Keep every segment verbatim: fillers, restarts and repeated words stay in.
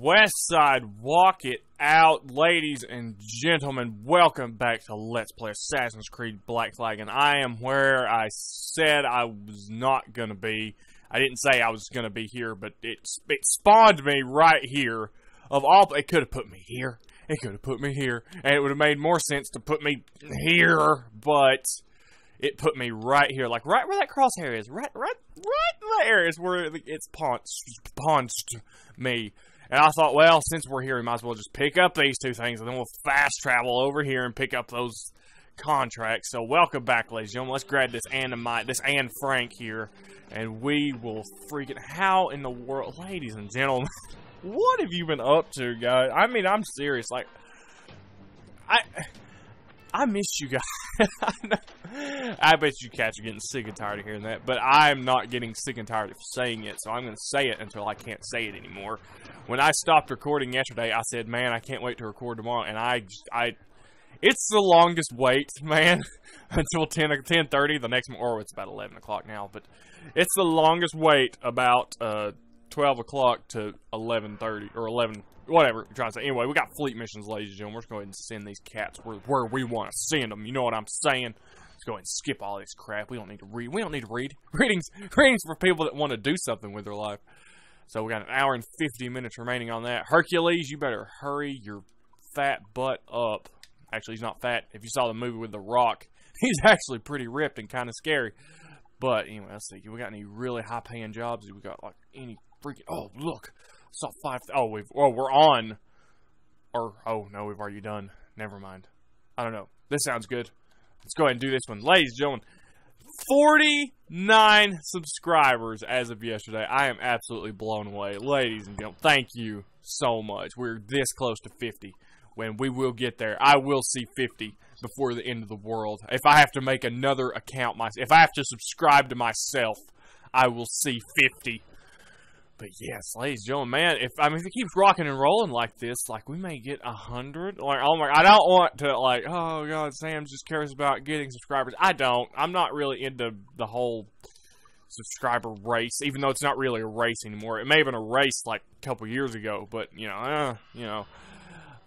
West Side, walk it out, ladies and gentlemen. Welcome back to Let's Play Assassin's Creed Black Flag, and I am where I said I was not gonna be. I didn't say I was gonna be here, but it, it spawned me right here. Of all, it could have put me here. It could have put me here, and it would have made more sense to put me here, but it put me right here, like right where that crosshair is, right, right, right there is where it's paunched, paunched me. And I thought, well, since we're here, we might as well just pick up these two things, and then we'll fast travel over here and pick up those contracts. So welcome back, ladies and gentlemen. Let's grab this Anne, this Anne Frank here, and we will freaking, how in the world, ladies and gentlemen. What have you been up to, guys? I mean, I'm serious. Like, I I miss you guys. I bet you cats are getting sick and tired of hearing that, but I'm not getting sick and tired of saying it, so I'm going to say it until I can't say it anymore. When I stopped recording yesterday, I said, man, I can't wait to record tomorrow, and I, I it's the longest wait, man, until ten, ten thirty the next morning, or it's about eleven o'clock now, but it's the longest wait about, uh, twelve o'clock to eleven thirty or eleven, whatever you're trying to say. Anyway, we got fleet missions, ladies and gentlemen. We're just going to go ahead and send these cats where, where we want to send them. You know what I'm saying? Let's go ahead and skip all this crap. We don't need to read. We don't need to read. Readings, readings for people that want to do something with their life. So we got an hour and fifty minutes remaining on that. Hercules, you better hurry your fat butt up. Actually, he's not fat. If you saw the movie with The Rock, he's actually pretty ripped and kind of scary. But anyway, let's see. We got any really high-paying jobs? We got like any freaking, oh look, I saw five. Oh, we've, oh, we're on, or oh no, we've already done. Never mind. I don't know. This sounds good. Let's go ahead and do this one, ladies and gentlemen. forty-nine subscribers as of yesterday. I am absolutely blown away, ladies and gentlemen. Thank you so much. We're this close to fifty. When we will get there, I will see fifty before the end of the world. If I have to make another account, my, if I have to subscribe to myself, I will see fifty. But yes, ladies and gentlemen, man, if I mean if it keeps rocking and rolling like this, like we may get a hundred. Like, oh my, I don't want to like, oh god, Sam just cares about getting subscribers. I don't. I'm not really into the whole subscriber race, even though it's not really a race anymore. It may have been a race like a couple years ago, but you know, uh, you know.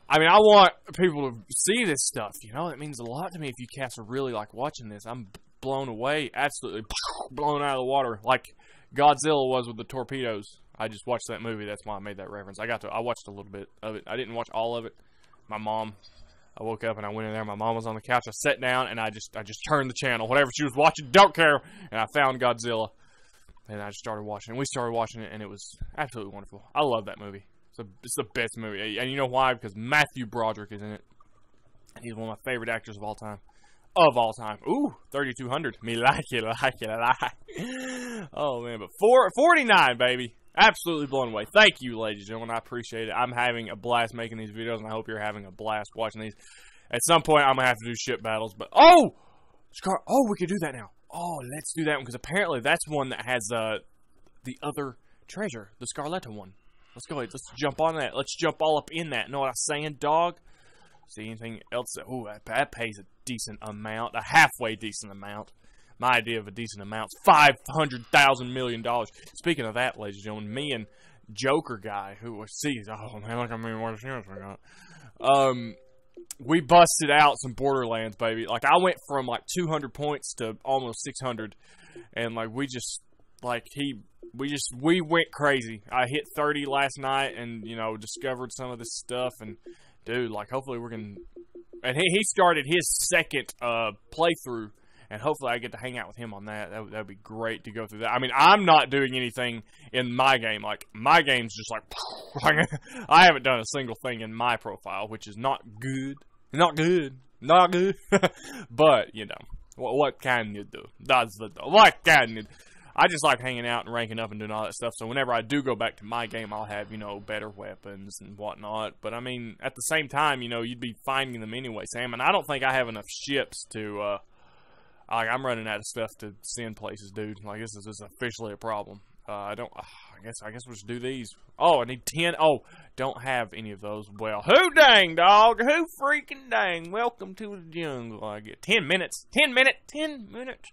I mean, I want people to see this stuff. You know, it means a lot to me. If you cats are really like watching this, I'm blown away, absolutely blown out of the water, like Godzilla was with the torpedoes. I just watched that movie. That's why I made that reference. I got to. I watched a little bit of it. I didn't watch all of it. My mom. I woke up and I went in there. My mom was on the couch. I sat down and I just. I just turned the channel. Whatever she was watching, don't care. And I found Godzilla, and I just started watching. And we started watching it, and it was absolutely wonderful. I love that movie. It's the it's the best movie. And you know why? Because Matthew Broderick is in it. He's one of my favorite actors of all time. Of all time. Ooh, thirty-two hundred. Me like it, like it, like it. Oh, man, but four, forty-nine, baby. Absolutely blown away. Thank you, ladies and gentlemen. I appreciate it. I'm having a blast making these videos, and I hope you're having a blast watching these. At some point, I'm going to have to do ship battles, but... Oh! Oh, we could do that now. Oh, let's do that one, because apparently that's one that has uh, the other treasure, the Scarletta one. Let's go ahead. Let's jump on that. Let's jump all up in that. Know what I'm saying, dog? See anything else? Ooh, that, that pays a decent amount. A halfway decent amount. My idea of a decent amount is five hundred thousand million dollars. Speaking of that, ladies and gentlemen, me and Joker guy, who sees, oh man, look how many more shares we got. Um, we busted out some Borderlands, baby. Like, I went from like two hundred points to almost six hundred. And like, we just, like, he, we just, we went crazy. I hit thirty last night and, you know, discovered some of this stuff and, dude, like, hopefully we're going to... And he, he started his second uh, playthrough, and hopefully I get to hang out with him on that. That would be great to go through that. I mean, I'm not doing anything in my game. Like, my game's just like... I haven't done a single thing in my profile, which is not good. Not good. Not good. But, you know, what, what can you do? That's the... What can you do? I just like hanging out and ranking up and doing all that stuff. So whenever I do go back to my game, I'll have, you know, better weapons and whatnot. But, I mean, at the same time, you know, you'd be finding them anyway, Sam. And I don't think I have enough ships to, uh, like, I'm running out of stuff to send places, dude. Like, this is, this is officially a problem. Uh, I don't, uh, I guess, I guess we'll just do these. Oh, I need ten. Oh, don't have any of those. Well, who dang, dog? Who freaking dang? Welcome to the jungle. I get ten minutes. ten minutes. ten minutes.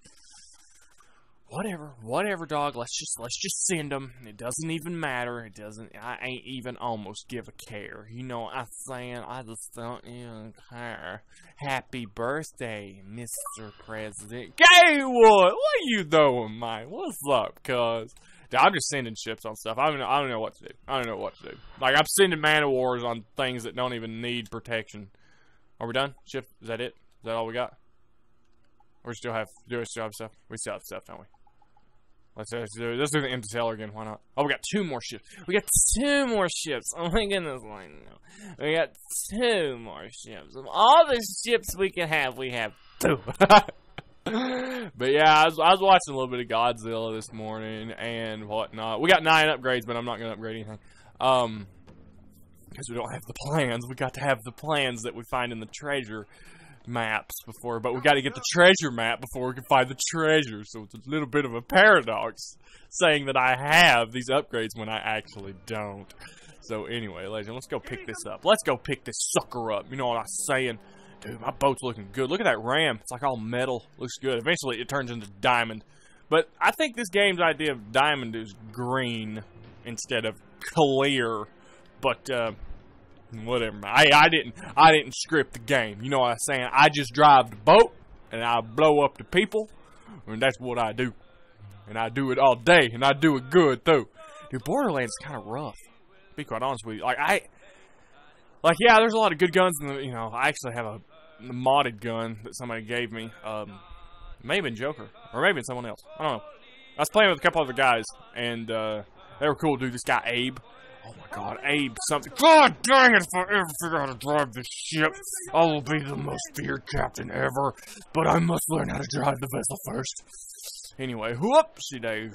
whatever, whatever, dog. Let's just, let's just send them. It doesn't even matter. It doesn't. I ain't even almost give a care. You know what I'm saying? I just don't even care. Happy birthday, Mister President. Hey, what? What are you doing, man? What's up, cuz? I'm just sending ships on stuff. I don't know. I don't know what to do. I don't know what to do. Like, I'm sending man-of-wars on things that don't even need protection. Are we done? Ship? Is that it? Is that all we got? We still have. Do we still have stuff? We still have stuff, don't we? Let's, let's do. Let's do the empty sailor again. Why not? Oh, we got two more ships. We got two more ships. Oh my goodness, like, no. We got two more ships. Of all the ships we can have, we have two. But yeah, I was, I was watching a little bit of Godzilla this morning and whatnot. We got nine upgrades, but I'm not going to upgrade anything. Um, because we don't have the plans. We got to have the plans that we find in the treasure maps before. But we got to get the treasure map before we can find the treasure. So it's a little bit of a paradox saying that I have these upgrades when I actually don't. So anyway, ladies, let's go pick this up. Let's go pick this sucker up. You know what I'm saying? Dude, my boat's looking good. Look at that ram. It's like all metal. Looks good. Eventually, it turns into diamond. But I think this game's idea of diamond is green instead of clear. But uh, whatever. I I didn't I didn't script the game. You know what I'm saying? I just drive the boat and I blow up the people, and that's what I do. And I do it all day, and I do it good too. Dude, Borderlands is kind of rough. To be quite honest with you, like I. Like, yeah, there's a lot of good guns, and you know, I actually have a modded gun that somebody gave me, um, maybe in Joker, or maybe in someone else, I don't know. I was playing with a couple other guys, and, uh, they were cool, dude. This guy, Abe, oh my god, Abe something, god dang it, if I ever figure out how to drive this ship, I will be the most feared captain ever, but I must learn how to drive the vessel first. Anyway, whoopsie-daisy.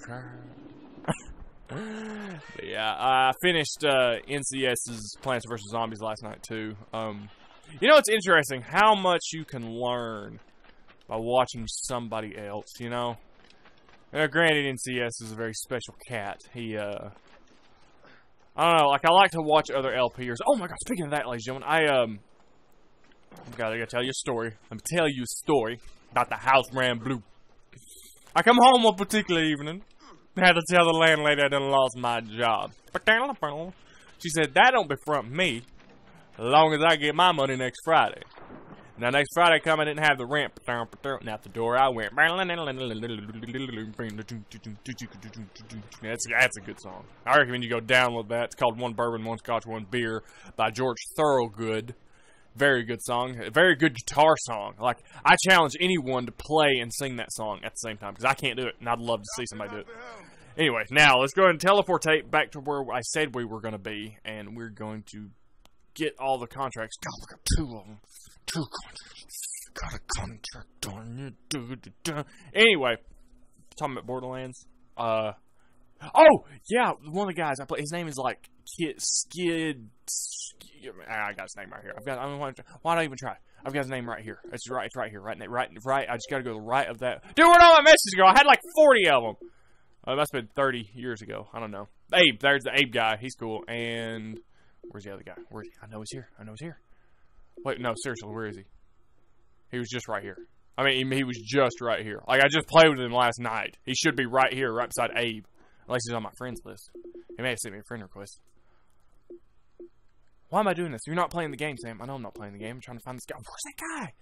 But yeah, I finished uh, N C S's Plants versus. Zombies last night too. Um, you know, it's interesting how much you can learn by watching somebody else, you know? Now, granted, N C S is a very special cat. He, uh... I don't know, like, I like to watch other L Pers. Oh my god, speaking of that, ladies and gentlemen, I, um... God, I gotta tell you a story. Let me tell you a story about the house ran blue. I come home one particular evening. I had to tell the landlady I done lost my job. She said, that don't befront me, as long as I get my money next Friday. Now, next Friday come, I didn't have the rent. And out the door I went. That's, that's a good song. I recommend you go download that. It's called One Bourbon, One Scotch, One Beer by George Thorogood. Very good song. Very good guitar song. Like, I challenge anyone to play and sing that song at the same time, because I can't do it, and I'd love to see somebody do it. Anyway, now, let's go ahead and teleportate back to where I said we were going to be, and we're going to get all the contracts. God, we got two of them. Two contracts. Got a contract on you. Anyway, talking about Borderlands. Uh, oh, yeah, one of the guys I play, his name is, like, Kid Skid... I got his name right here. I've got. I don't want to, why don't I even try? I've got his name right here. It's right. It's right here. Right. Right. Right. I just gotta go to the right of that. Dude, where'd all my messages go? I had like forty of them. Uh, that's been thirty years ago. I don't know. Abe. There's the Abe guy. He's cool. And where's the other guy? Where's he? I know he's here. I know he's here. Wait. No. Seriously. Where is he? He was just right here. I mean, he, he was just right here. Like, I just played with him last night. He should be right here, right beside Abe. Unless he's on my friends list. He may have sent me a friend request. Why am I doing this? You're not playing the game, Sam. I know I'm not playing the game. I'm trying to find this guy. Where's that guy?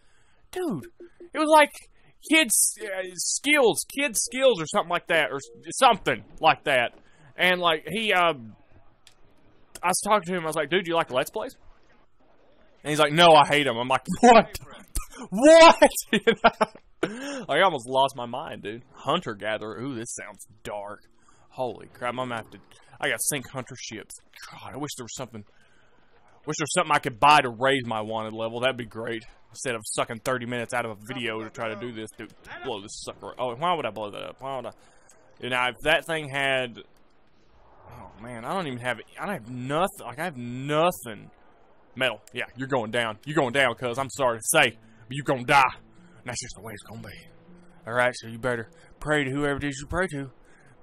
Dude. It was like kids uh, skills, kids skills or something like that. Or something like that. And like he, um, I was talking to him. I was like, dude, do you like Let's Plays? And he's like, no, I hate them. I'm like, what? What? You know? Like, I almost lost my mind, dude. Hunter-gatherer. Ooh, this sounds dark. Holy crap. I'm going to have to, I got to sink hunter ships. God, I wish there was something. Wish there was something I could buy to raise my wanted level. That'd be great. Instead of sucking thirty minutes out of a video to try to do this, dude. Blow this sucker. Oh, why would I blow that up? Why would I? Now, if that thing had... Oh, man. I don't even have... I don't have nothing. Like, I have nothing. Metal. Yeah, you're going down. You're going down, cuz. I'm sorry to say. But you're going to die. And that's just the way it's going to be. Alright, so you better pray to whoever it is you pray to.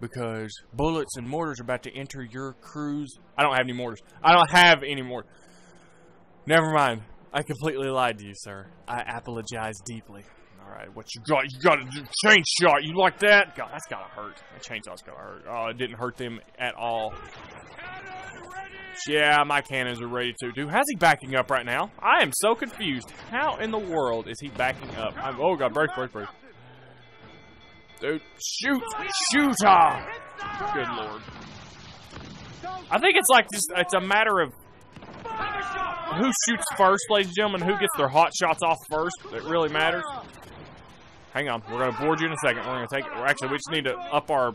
Because bullets and mortars are about to enter your cruise. I don't have any mortars. I don't have any mortars. Never mind. I completely lied to you, sir. I apologize deeply. Alright, what you got? You got a chain shot. You like that? God, that's gotta hurt. That chainsaw's gotta hurt. Oh, it didn't hurt them at all. Yeah, my cannons are ready too. Dude, how's he backing up right now? I am so confused. How in the world is he backing up? I'm, oh god, break, break, break. Dude, shoot! Shoot! Ah. Good lord. I think it's like just, it's a matter of who shoots first, ladies and gentlemen, who gets their hot shots off first. It really matters. Hang on, we're gonna board you in a second. We're gonna take it. Well, actually, we just need to up our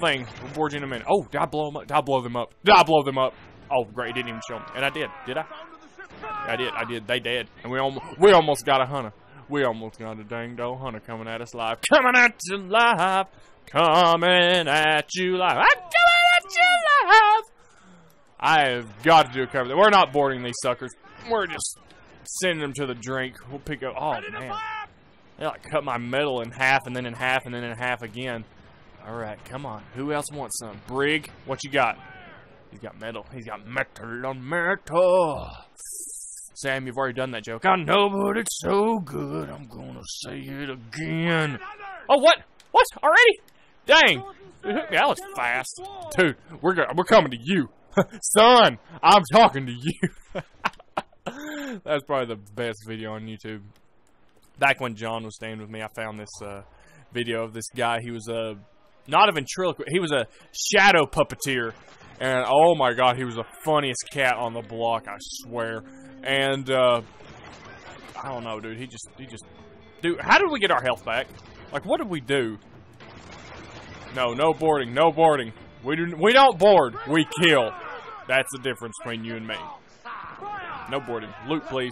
thing. We'll board you in a minute. Oh, did I blow them up? Did I blow them up? Did I blow them up? Oh, great, it didn't even show me. And I did. Did I? I did. I did. They did. And we almost we almost got a hunter. We almost got a dang dog hunter coming at us live. Coming at you live. Coming at you live. I'm coming at you live. I have got to do a cover. We're not boarding these suckers. We're just sending them to the drink. We'll pick up. Oh, man. They like cut my metal in half and then in half and then in half again. All right, come on. Who else wants some? Brig, what you got? He's got metal. He's got metal on metal. Sam, you've already done that joke. I know, but it's so good. I'm going to say it again. Oh, what? What? Already? Dang. That was fast. Dude, we're, go we're coming to you. Son, I'm talking to you. That's probably the best video on YouTube. Back when John was staying with me, I found this uh, video of this guy. He was a, not a ventriloquist, he was a shadow puppeteer. And oh my god, he was the funniest cat on the block, I swear. And, uh, I don't know, dude. He just, he just, dude, how did we get our health back? Like, what did we do? No, no boarding, no boarding. We do, we don't board, we kill. That's the difference between you and me. No boarding. Loot, please.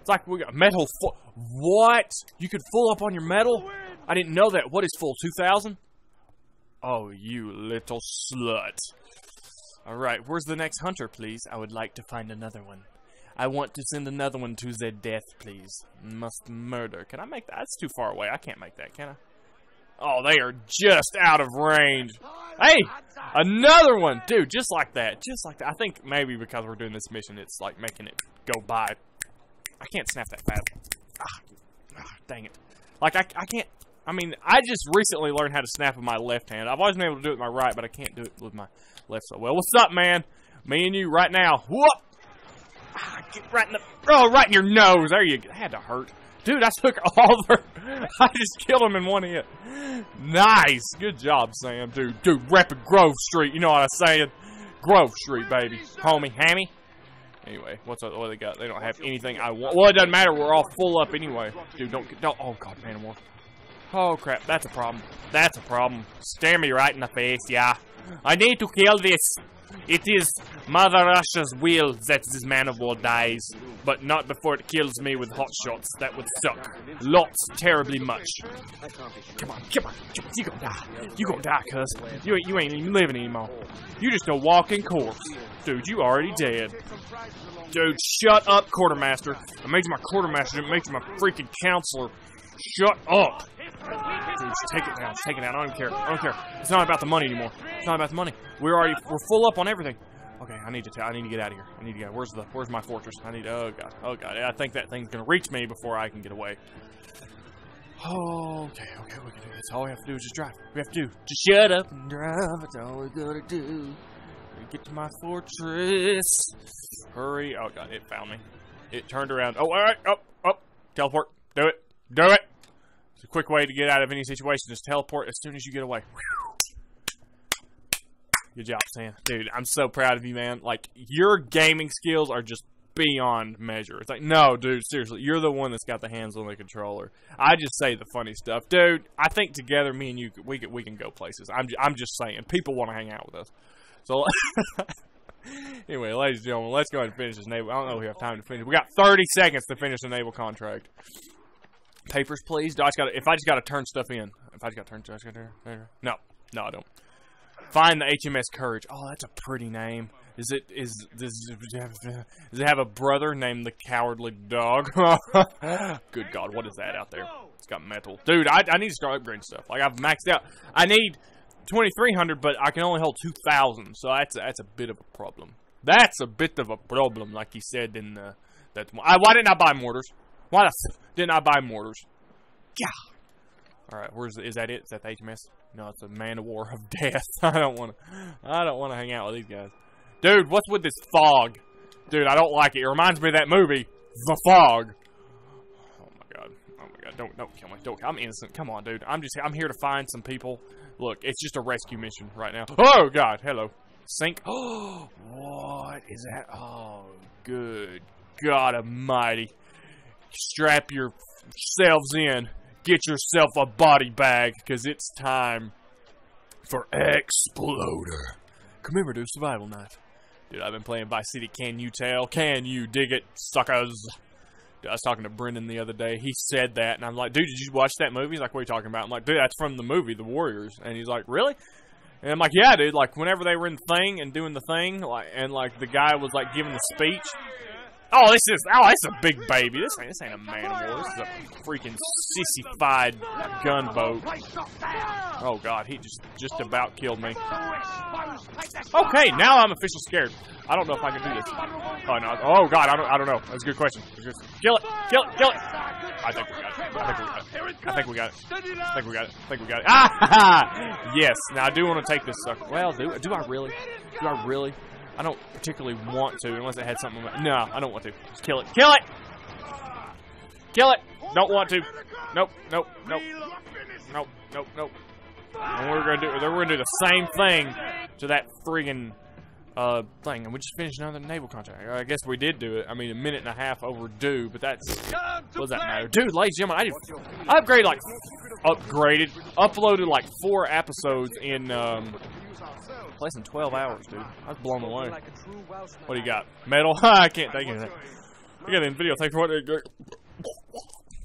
It's like we got metal full. What? You could full up on your metal? I didn't know that. What is full, two thousand? Oh, you little slut. Alright, where's the next hunter, please? I would like to find another one. I want to send another one to their death, please. Must murder. Can I make that? That's too far away. I can't make that, can I? Oh, they are just out of range. Hey, another one. Dude, just like that. Just like that. I think maybe because we're doing this mission, it's like making it go by. I can't snap that fast. Ah, ah, dang it. Like, I, I can't. I mean, I just recently learned how to snap with my left hand. I've always been able to do it with my right, but I can't do it with my left. So, well, what's up, man? Me and you right now. Whoop. Ah, get right in the... Oh, right in your nose. There you go. That had to hurt. Dude, I took all their... I just killed them in one hit. Nice. Good job, Sam. Dude, dude, repping Grove Street. You know what I'm saying? Grove Street, baby. Homie, hammy. Anyway, what's up? What they got? They don't have anything I want. Well, it doesn't matter. We're all full up anyway. Dude, don't... don't oh, God, man. What? Oh, crap. That's a problem. That's a problem. Stare me right in the face, yeah. I need to kill this. It is Mother Russia's will that this man of war dies, but not before it kills me with hot shots. That would suck. Lots, terribly much. Come on, come on, you gonna die. You gonna die, cuz. You ain't, you ain't even living anymore. You just a walking corpse. Dude, you already dead. Dude, shut up, quartermaster. I made you my quartermaster, didn't make you my freaking counselor. Shut up. Dude, just take it down, take it down. I don't care. I don't care. It's not about the money anymore. It's not about the money. We're already we're full up on everything. Okay, I need to I need to get out of here. I need to get. Where's the Where's my fortress? I need. Oh god. Oh god. I think that thing's gonna reach me before I can get away. Oh, okay, okay. We can do this. All we have to do is just drive. We have to do. Just shut up and drive. That's all we gotta do. Get to my fortress. Hurry. Oh god. It found me. It turned around. Oh, all right. Up. Oh, up. Oh. Teleport. Do it. Do it. It's a quick way to get out of any situation. Just teleport as soon as you get away. Good job, Sam. Dude, I'm so proud of you, man. Like, your gaming skills are just beyond measure. It's like, no, dude, seriously. You're the one that's got the hands on the controller. I just say the funny stuff. Dude, I think together, me and you, we can, we can go places. I'm, I'm just saying. People want to hang out with us. So, anyway, ladies and gentlemen, let's go ahead and finish this naval. I don't know if we have time to finish. We got thirty seconds to finish the naval contract. Papers, please. I just gotta, if I just got to turn stuff in. If I just got to turn stuff in. No. No, I don't. Find the H M S Courage. Oh, that's a pretty name. Is it... Is, does, does it have a brother named the Cowardly Dog? Good God, what is that out there? It's got metal. Dude, I, I need to start upgrading stuff. Like, I've maxed out. I need twenty-three hundred, but I can only hold two thousand. So that's, that's a bit of a problem. That's a bit of a problem, like he said in the... That, I, why didn't I buy mortars? Why the f didn't I buy mortars? Yeah. All right, where's is that it? Is that the H M S? No, it's a man of war of death. I don't want to. I don't want to hang out with these guys. Dude, what's with this fog? Dude, I don't like it. It reminds me of that movie, The Fog. Oh my god. Oh my god. Don't don't kill me. Don't. I'm innocent. Come on, dude. I'm just. I'm here to find some people. Look, it's just a rescue mission right now. Oh god. Hello. Sink. Oh, what is that? Oh, good God Almighty! Strap yourselves in. Get yourself a body bag, cause it's time for Exploder. Commemorative survival knife. Dude, I've been playing Vice City. Can you tell? Can you dig it, suckers? Dude, I was talking to Brendan the other day. He said that, and I'm like, dude, did you watch that movie? He's like, what are you talking about? I'm like, dude, that's from the movie, The Warriors. And he's like, really? And I'm like, yeah, dude, like, whenever they were in the thing and doing the thing, like, and, like, the guy was, like, giving the speech. Oh, this is, oh, this is a big baby. This ain't, this ain't a man of war. This is a freaking sissified gunboat. Oh, God, he just, just about killed me. Okay, now I'm officially scared. I don't know if I can do this. Oh, no, oh God, I don't, I don't know. That's a good question. Kill it, kill it, kill it. I think we got it. I think we got it. I think we got it. I think we got it. I think we got it. Ah! Yes. Now I do want to take this sucker. Well, do do I really? Do I really? I don't particularly want to, unless it had something. No, I don't want to. Just kill it. Kill it. Kill it. Don't want to. Nope. Nope. Nope. Nope. Nope. Nope. And we're gonna do. We're gonna do the same thing to that friggin' uh thing. And we just finished another naval contract. I guess we did do it. I mean, a minute and a half overdue, but that's what does that matter, dude? Ladies and gentlemen, I did upgrade like. Upgraded, uploaded like four episodes in um, less than twelve hours, dude. I was blown away. What do you got? Metal? I can't take anything. We got it in video. Thanks for watching.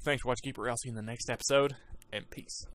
Thanks for watching, Keeper. I'll see you in the next episode, and peace.